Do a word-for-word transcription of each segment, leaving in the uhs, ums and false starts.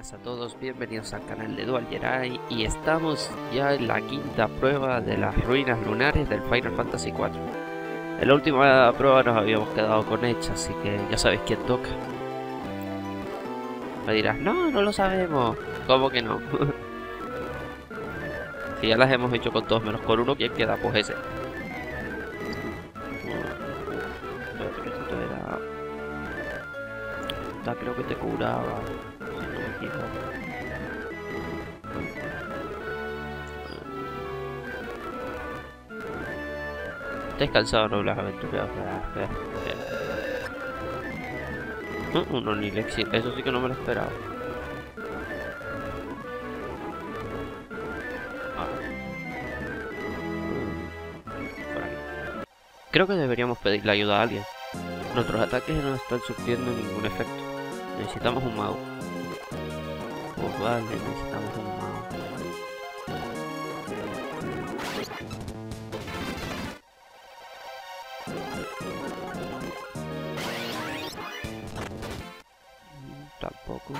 Buenas a todos, bienvenidos al canal de Dual Jedi. Y estamos ya en la quinta prueba de las ruinas lunares del Final Fantasy cuatro. En la última prueba nos habíamos quedado con Edge, así que ya sabéis quién toca. Me dirás, no, no lo sabemos. ¿Cómo que no? Si ya las hemos hecho con todos menos con uno, ¿quién queda? Pues ese. Esta creo que te curaba. Estáis cansados, ¿no? Las aventuras. No, no, ni Lexi. Eso sí que no me lo esperaba. Por aquí. Creo que deberíamos pedirle ayuda a alguien. Nuestros ataques no están surtiendo ningún efecto. Necesitamos un mago. Pues vale, necesitamos un mago. Tampoco.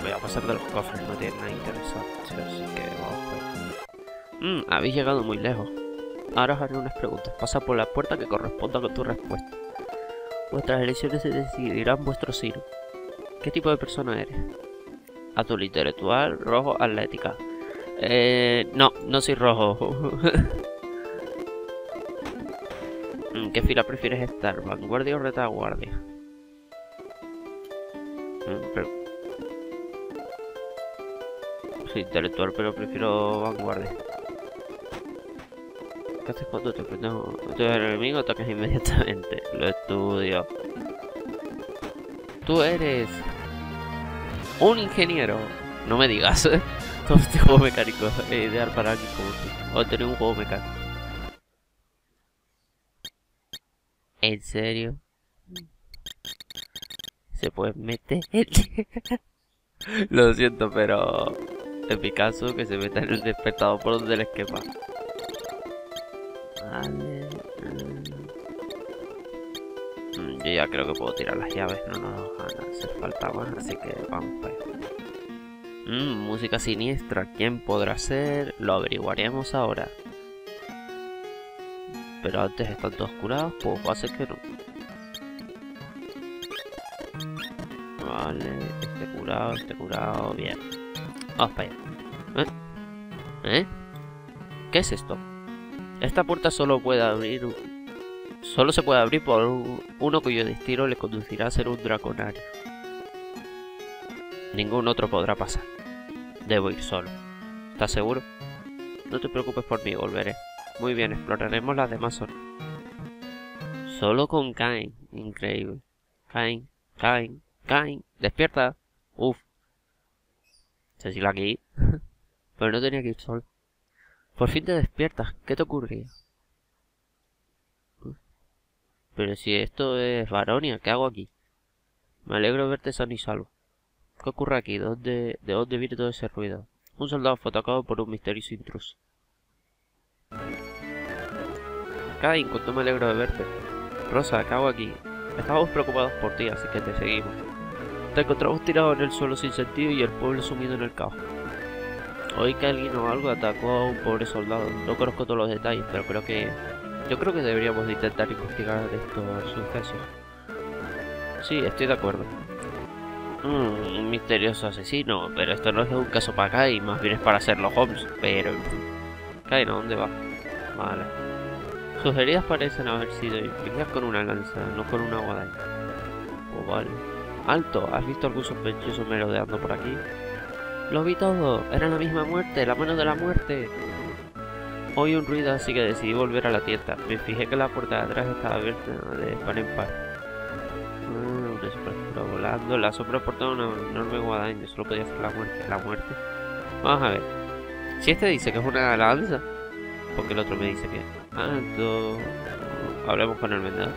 Voy a pasar de los cofres, no tiene nada interesante, así que vamos a ver. Mmm, habéis llegado muy lejos. Ahora os haré unas preguntas. Pasa por la puerta que corresponda con tu respuesta. Vuestras elecciones se decidirán vuestro sino. ¿Qué tipo de persona eres? Azul intelectual, rojo, atlética. Eh... No, no soy rojo. ¿En qué fila prefieres estar? ¿Vanguardia o retaguardia? Pero... soy intelectual, pero prefiero vanguardia. ¿Qué haces cuando te enfrentas a tu enemigo? Atacas inmediatamente. Lo estudio. Tú eres un ingeniero. No me digas, ¿eh? Todo este juego mecánico es ideal para alguien como tú. O tener un juego mecánico. ¿En serio? ¿Se puede meter? Lo siento, pero... en mi caso, que se meta en el despertador por donde les quepa. Vale. Mm, yo ya creo que puedo tirar las llaves, no nos van a hacer falta más, así que vamos para allá. Mm, música siniestra, ¿quién podrá ser? Lo averiguaremos ahora. Pero antes están todos curados, pues va a ser que no. Vale, este curado, este curado, bien. Vamos para allá. ¿Eh? ¿Eh? ¿Qué es esto? Esta puerta solo puede abrir... Solo se puede abrir por un... uno cuyo destino le conducirá a ser un draconario. Ningún otro podrá pasar. Debo ir solo. ¿Estás seguro? No te preocupes por mí, volveré. Muy bien, exploraremos las demás zonas. Solo con Cain. Increíble. Cain, Cain, Cain. ¡Despierta! Uf. Se sigue aquí. Pero no tenía que ir solo. Por fin te despiertas. ¿Qué te ocurría? Pero si esto es Baronia, ¿qué hago aquí? Me alegro de verte sano y salvo. ¿Qué ocurre aquí? ¿Dónde, ¿De dónde viene todo ese ruido? Un soldado fue atacado por un misterioso intruso. Cain, cuánto me alegro de verte. Rosa, ¿qué hago aquí? Estábamos preocupados por ti, así que te seguimos. Te encontramos tirado en el suelo sin sentido y el pueblo sumido en el caos. Oí que alguien o algo atacó a un pobre soldado. No conozco todos los detalles, pero creo que... yo creo que deberíamos de intentar investigar estos sucesos. Sí, estoy de acuerdo. Mm, un misterioso asesino, pero esto no es un caso para Kai, más bien es para hacerlo Holmes. Pero... Kai, ¿no? ¿Dónde va? Vale. Sus heridas parecen haber sido infligidas con una lanza, no con una guadaña. Oh, vale. ¡Alto! ¿Has visto algún sospechoso merodeando por aquí? Lo vi todo, era la misma muerte, la mano de la muerte. Oí un ruido, así que decidí volver a la tienda. Me fijé que la puerta de atrás estaba abierta de par en par. Mm, una sombra volando, la sombra portaba una enorme guadaña, solo podía ser la muerte, la muerte. Vamos a ver, si este dice que es una lanza, porque el otro me dice que... alto, hablemos con el vendedor.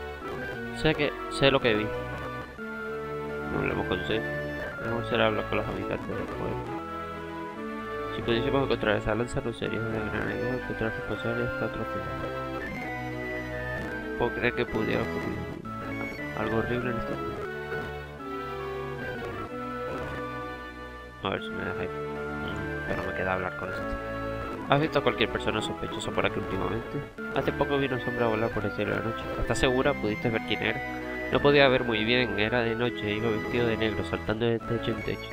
Sé que, sé lo que vi. No hablemos con usted. Vamos a hacer hablar con los habitantes del pueblo. Si pudiésemos encontrar esa lanza, no seríamos de gran ayuda encontrar responsables de esta atrocidad. puedo creer que pudiera ocurrir algo horrible en esto. A ver si me deja ir. Pero me queda hablar con eso. ¿Has visto a cualquier persona sospechosa por aquí últimamente? Hace poco vi una sombra volar por el cielo de la noche. ¿Estás segura? ¿Pudiste ver quién era? No podía ver muy bien, era de noche, iba vestido de negro, saltando de techo en techo.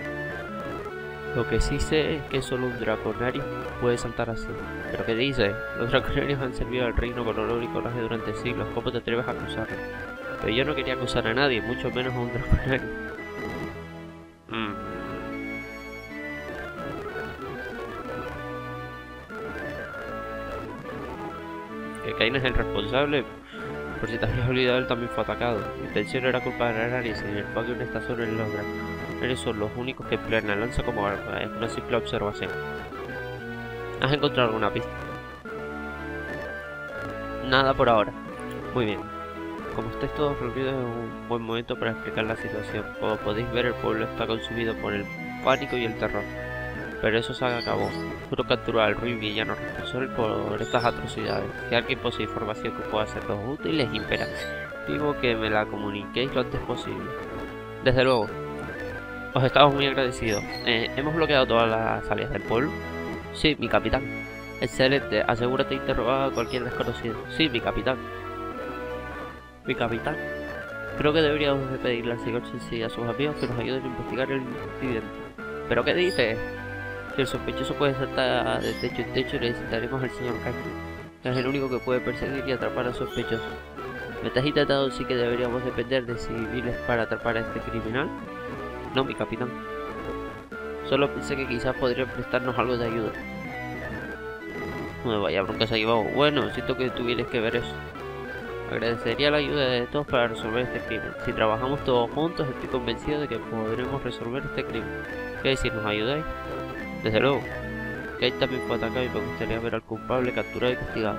Lo que sí sé es que solo un draconario puede saltar así. ¿Pero qué dices? Los draconarios han servido al reino con olor y coraje durante siglos, ¿cómo te atreves a acusarlos? Pero yo no quería acusar a nadie, mucho menos a un draconario. Mm. Caín es el responsable, por si te habías olvidado, él también fue atacado. Mi intención era culpar a Aranis, en el patio de una estación en Londres. Ellos son los únicos que emplean la lanza como arma, es una simple observación. ¿Has encontrado alguna pista? Nada por ahora. Muy bien. Como estáis todos reunidos, es un buen momento para explicar la situación. Como podéis ver, el pueblo está consumido por el pánico y el terror. Pero eso se acabó. Juro capturar al rey villano responsable por estas atrocidades. Si alguien posee información que pueda hacernos útil, es imperativo que me la comuniquéis lo antes posible. Desde luego, os estamos muy agradecidos. Eh, ¿Hemos bloqueado todas las salidas del pueblo? Sí, mi capitán. Excelente, asegúrate de interrogar a cualquier desconocido. Sí, mi capitán. Mi capitán. Creo que deberíamos de pedirle al señor Sensi y a sus amigos que nos ayuden a investigar el incidente. ¿Pero qué dices? Si el sospechoso puede saltar de techo en techo, necesitaremos al señor Cactus, que es el único que puede perseguir y atrapar al sospechoso. Me estás intentando, sí que deberíamos depender de civiles para atrapar a este criminal. No, mi capitán. Solo pensé que quizás podrían prestarnos algo de ayuda. No, vaya bronca se ha llevado. Bueno, siento que tuvieras que ver eso. Agradecería la ayuda de todos para resolver este crimen. Si trabajamos todos juntos, estoy convencido de que podremos resolver este crimen. ¿Qué decir? ¿Nos ayudáis? Desde luego, Kate también fue atacado y me gustaría ver al culpable capturado y castigado.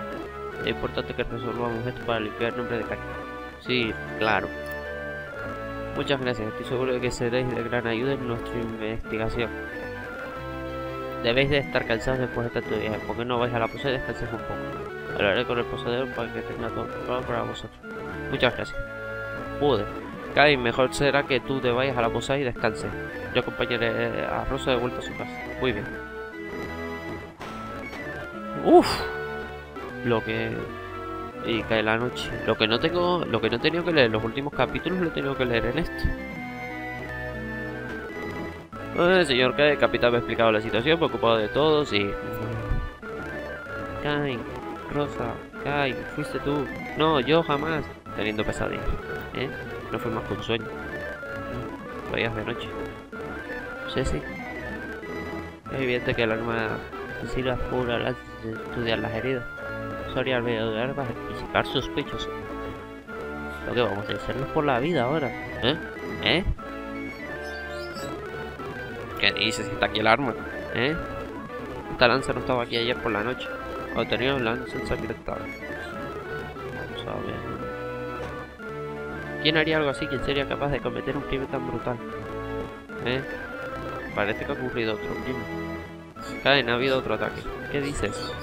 Es importante que resolvamos esto para limpiar el nombre de Kate. Sí, claro. Muchas gracias, estoy seguro de que seréis de gran ayuda en nuestra investigación. Debéis de estar cansados después de tanto viaje, porque no vais a la posada y descanséis un poco. Hablaré con el posadero para que tenga todo preparado para vosotros. Muchas gracias. Pude. Kate, mejor será que tú te vayas a la posada y descanses. Yo acompañaré a Rosa de vuelta a su casa. Muy bien. Uff. Lo que... Y cae la noche. Lo que no tengo... Lo que no he tenido que leer. Los últimos capítulos lo he tenido que leer en este. Eh, señor Kane, capitán me ha explicado la situación. Preocupado de todos y... Kane, Rosa, Kane, fuiste tú. No, yo jamás. Teniendo pesadillas. ¿Eh? No fue más que un sueño. Vayas de noche. Sí, sí. Es evidente que el arma fusil pura lanza de estudiar las heridas. Soria alrededor de armas y disipar sospechosos. Lo que vamos a hacernos por la vida ahora. ¿Eh? ¿Eh? ¿Qué dices? Está aquí el arma. ¿Eh? Esta lanza no estaba aquí ayer por la noche. Obtenido un lanza ensangrentada. Vamos a ver. ¿Quién haría algo así? ¿Quién sería capaz de cometer un crimen tan brutal? ¿Eh? Parece que ha ocurrido otro crimen. Kane, ha habido otro ataque. ¿Qué dices?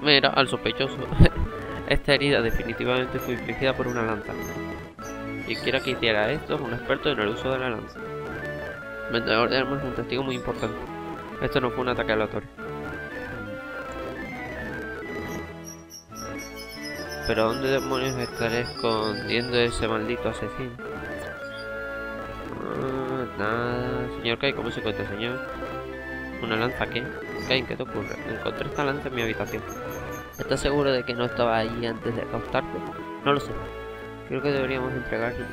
Mira, al sospechoso. Esta herida definitivamente fue infligida por una lanza. Quien quiera que hiciera esto es un experto en el uso de la lanza. El vendedor de armas es un testigo muy importante. Esto no fue un ataque aleatorio. Pero ¿dónde demonios estaré escondiendo ese maldito asesino? Nada, señor Kane, ¿cómo se encuentra, señor? ¿Una lanza qué? Kane, ¿qué te ocurre? Encontré esta lanza en mi habitación. ¿Estás seguro de que no estaba allí antes de acostarte? No lo sé. Creo que deberíamos entregarla.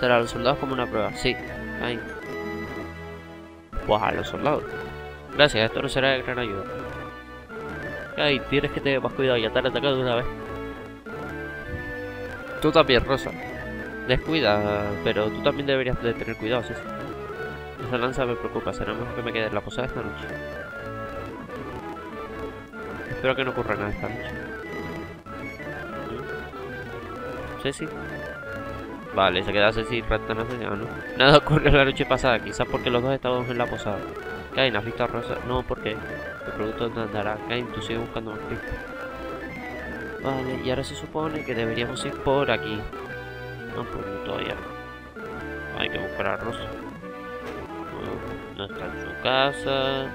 ¿Será a los soldados como una prueba? Sí, Kane. Pues a los soldados. Gracias, esto no será de gran ayuda. Kane, tienes que tener más cuidado, ya te han atacado una vez. Tú también, Rosa. Descuida, pero tú también deberías de tener cuidado, sí, sí. Esa lanza me preocupa, será mejor que me quede en la posada esta noche. Espero que no ocurra nada esta noche. Sí, sí. Vale, se queda así ratón asesino. Nada ocurrió la noche pasada, quizás porque los dos estábamos en la posada. Kane, ¿has visto a Rosa? No, porque el producto no andará. Kane, tú sigues buscando más pistas. Vale, y ahora se supone que deberíamos ir por aquí. No, pues todavía no. Hay que buscar a Rosa. No, no está en su casa.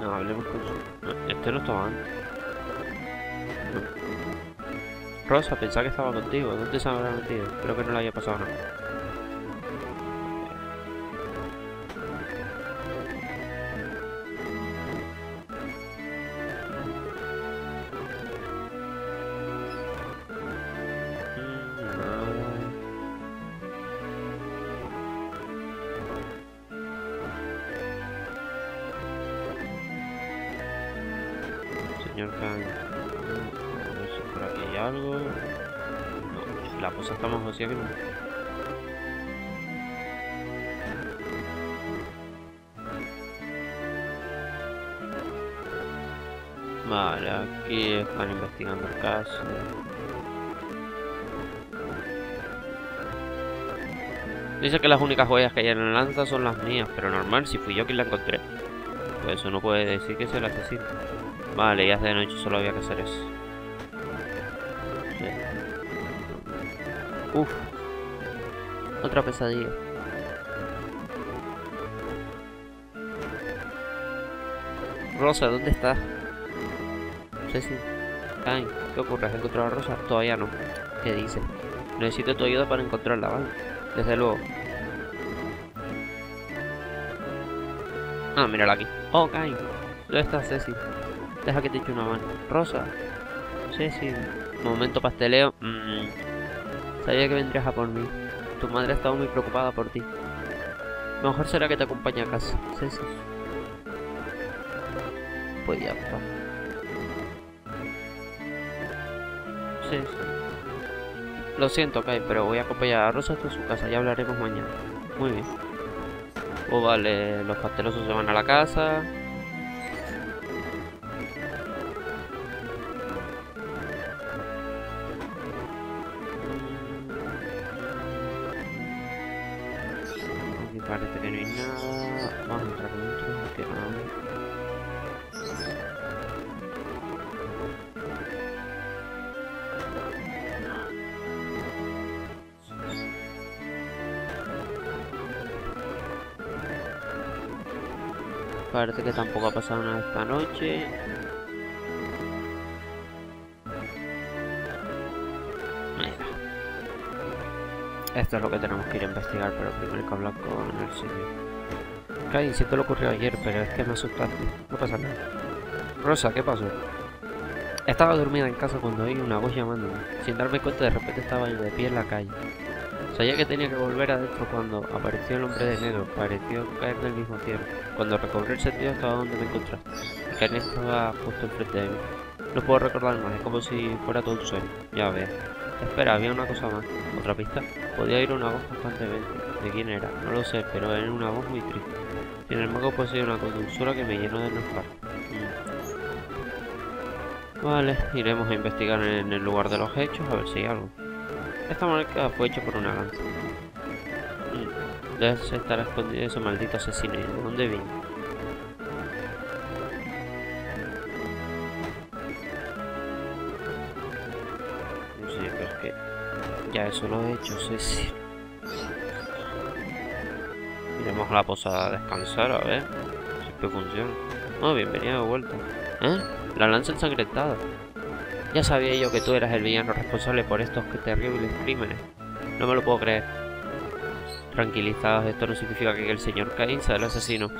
No, hablemos con su... No, este no estaba antes. No. Rosa, pensaba que estaba contigo. ¿Dónde se habrá metido? Creo que no le había pasado nada. Señor Khan, no sé si por aquí hay algo. No, la cosa está más vacía que nunca. Vale, aquí están investigando el caso. Dice que las únicas joyas que hay en la lanza son las mías, pero normal si fui yo quien la encontré. Pues eso no puede decir que sea el asesino. Vale, ya de noche solo había que hacer eso. Sí. Uf. Otra pesadilla. Rosa, ¿dónde estás? Sí, sí. Ay, ¿qué ocurre? ¿Has encontrado a Rosa? Todavía no. ¿Qué dices? Necesito tu ayuda para encontrarla, ¿vale? Desde luego. Ah, mírala aquí. Oh, Cain. ¿Dónde está Ceci? Deja que te eche una mano. Rosa. Ceci. Momento pasteleo. Mm. Sabía que vendrías a por mí. Tu madre ha estado muy preocupada por ti. Mejor será que te acompañe a casa. Ceci. Pues ya está. Ceci. Lo siento, Cain, pero voy a acompañar a Rosa hasta su casa. Ya hablaremos mañana. Muy bien. Oh, vale, los pastelosos se van a la casa. Aquí parece que no hay nada. Vamos a entrar dentro, que no. Parece que tampoco ha pasado nada esta noche. Mira. Esto es lo que tenemos que ir a investigar, pero primero hay que hablar con el señor. Cain, si te lo ocurrió ayer, pero es que me asustaste. No pasa nada. Rosa, ¿qué pasó? Estaba dormida en casa cuando oí una voz llamándome. Sin darme cuenta, de repente estaba yo de pie en la calle. Sabía que tenía que volver adentro cuando apareció el hombre de negro. Pareció caer del mismo cielo. Cuando recobré el sentido estaba donde me encontraste. El carnet estaba justo enfrente de mí. No puedo recordar más, es como si fuera todo un sueño. Ya ves. Espera, había una cosa más. ¿Otra pista? Podía oír una voz constantemente. ¿De quién era? No lo sé, pero era una voz muy triste. Sin embargo, poseía una dulzura que me llenó de nostalgia. Vale, iremos a investigar en el lugar de los hechos a ver si hay algo. Esta marca fue hecha por una lanza. Debes estar escondido de ese maldito asesino. ¿Y de dónde vino? No sé, pero es que... ya eso lo he hecho, Ceci. Iremos a la posada a descansar, a ver. Siempre funciona. Oh, bienvenida de vuelta. ¿Eh? La lanza ensangrentada. Ya sabía yo que tú eras el villano responsable por estos terribles crímenes. No me lo puedo creer. Tranquilizados, esto no significa que el señor Cain sea el asesino.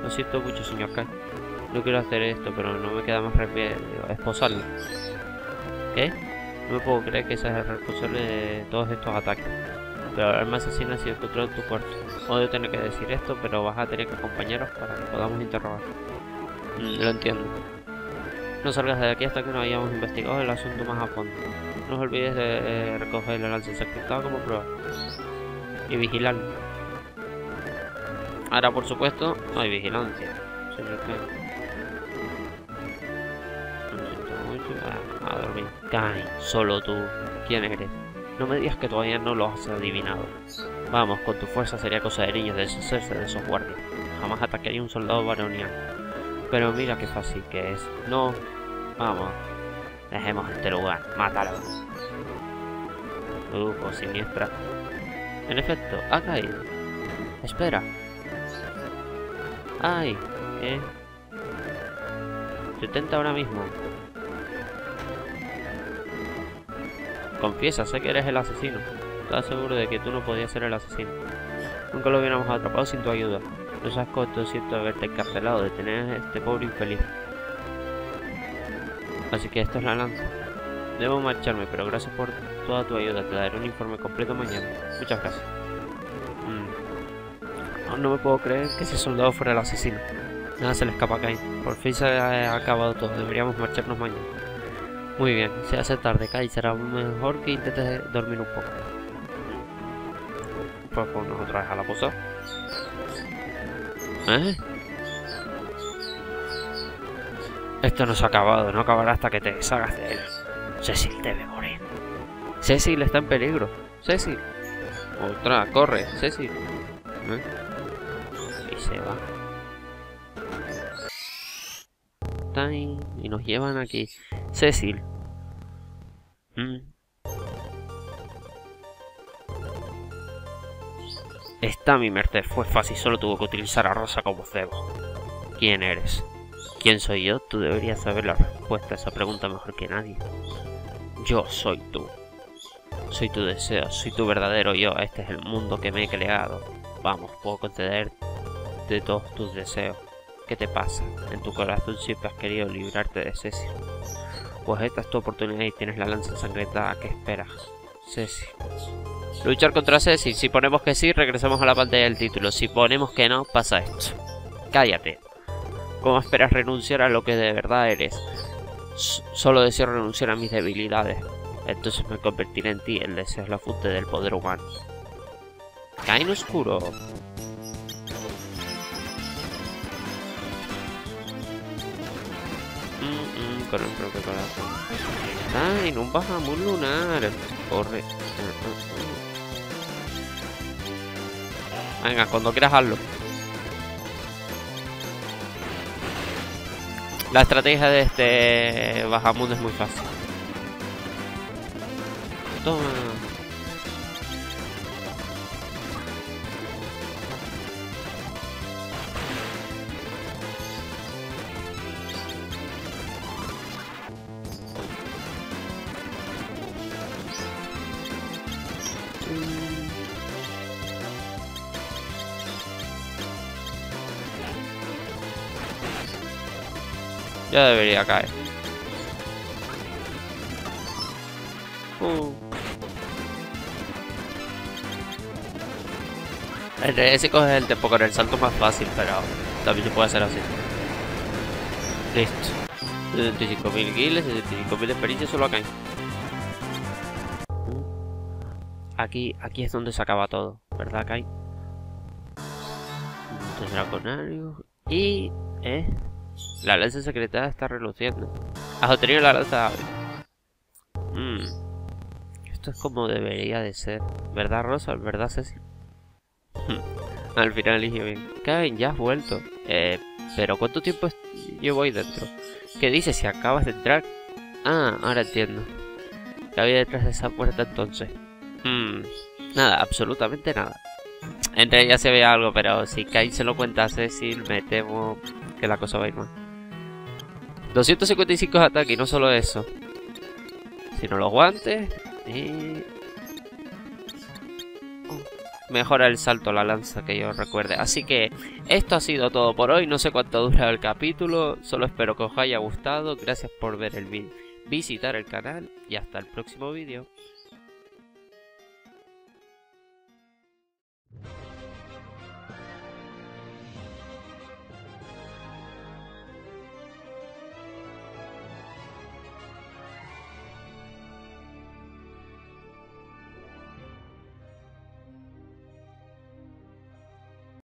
Lo siento mucho, señor Cain. No quiero hacer esto, pero no me queda más remedio a esposarla. ¿Qué? No me puedo creer que seas el responsable de todos estos ataques. Pero el arma asesina ha sido encontrada en tu cuarto. Odio tener que decir esto, pero vas a tener que acompañaros para que podamos interrogar. Mm, lo entiendo. No salgas de aquí hasta que no hayamos investigado el asunto más a fondo. No os olvides de eh, recoger la lanza ensangrentada como prueba. Y vigilar. Ahora, por supuesto, no hay vigilancia. Señor Cain. No siento mucho. Ah, a dormir. Cain, solo tú. ¿Quién eres? No me digas que todavía no lo has adivinado. Vamos, con tu fuerza sería cosa de niños deshacerse de esos guardias. Jamás atacaría un soldado varonial. Pero mira qué fácil que es. No, vamos. Dejemos este lugar. Mátalo. Grupo siniestra. En efecto, ha caído. Espera. Ay, ¿qué? Detente ahora mismo. Confiesa, sé que eres el asesino. Estaba seguro de que tú no podías ser el asesino. Nunca lo hubiéramos atrapado sin tu ayuda. Nos has costado cierto haberte encarcelado, de tener a este pobre infeliz. Así que esta es la lanza. Debo marcharme, pero gracias por toda tu ayuda. Te daré un informe completo mañana. Muchas gracias. Mm. No, no me puedo creer que ese soldado fuera el asesino. Nada se le escapa a Cain. Por fin se ha acabado todo. Deberíamos marcharnos mañana. Muy bien. Se hace tarde, Cain. Será mejor que intentes dormir un poco. Pues ponnos otra vez a la posada. ¿Eh? Esto no se ha acabado. No acabará hasta que te deshagas de él. Cecil debe morir. Cecil está en peligro. Cecil. Otra, corre. Cecil. ¿Eh? Y se va. Y nos llevan aquí. Cecil. ¿Mm? Está a mi merced. Fue fácil. Solo tuvo que utilizar a Rosa como cebo. ¿Quién eres? ¿Quién soy yo? Tú deberías saber la respuesta a esa pregunta mejor que nadie. Yo soy tú. Soy tu deseo. Soy tu verdadero yo. Este es el mundo que me he creado. Vamos, puedo concederte todos tus deseos. ¿Qué te pasa? En tu corazón siempre has querido librarte de Cecil. Pues esta es tu oportunidad y tienes la lanza ensangrentada. ¿Qué esperas? Cecil. Luchar contra Cecil. Si ponemos que sí, regresamos a la pantalla del título. Si ponemos que no, pasa esto. Cállate. ¿Cómo esperas renunciar a lo que de verdad eres? S- solo deseo renunciar a mis debilidades. Entonces me convertiré en ti. El deseo es la fuente del poder humano. Caín oscuro. Mm-mm, con el propio corazón. Caín, un bajamón lunar. Corre. Venga, cuando quieras hazlo. La estrategia de este bajamundo es muy fácil. Toma. Ya debería caer. Uh. Entre ese coges el tiempo con el salto más fácil, pero también se puede hacer así. Listo. setenta y cinco mil kills, setenta y cinco mil de experiencia solo acá. Aquí, aquí es donde se acaba todo, ¿verdad, Kai? Entonces, draconarios. Y... eh... la lanza secreta está reluciendo. Has obtenido la lanza. Mm. Esto es como debería de ser. ¿Verdad, Rosa? ¿Verdad, Cecil? Al final eligió bien. Cain, ya has vuelto. Eh, pero ¿cuánto tiempo llevo ahí dentro? ¿Qué dices si acabas de entrar? Ah, ahora entiendo. ¿Qué había detrás de esa puerta entonces? Mm. Nada, absolutamente nada. Entre ellas se ve algo, pero si Cain se lo cuenta a Cecil, me temo que la cosa va a ir mal. doscientos cincuenta y cinco ataques, y no solo eso, sino los guantes. Y... oh, mejora el salto, la lanza, que yo recuerde. Así que esto ha sido todo por hoy. No sé cuánto dura el capítulo. Solo espero que os haya gustado. Gracias por ver el vídeo, visitar el canal, y hasta el próximo vídeo.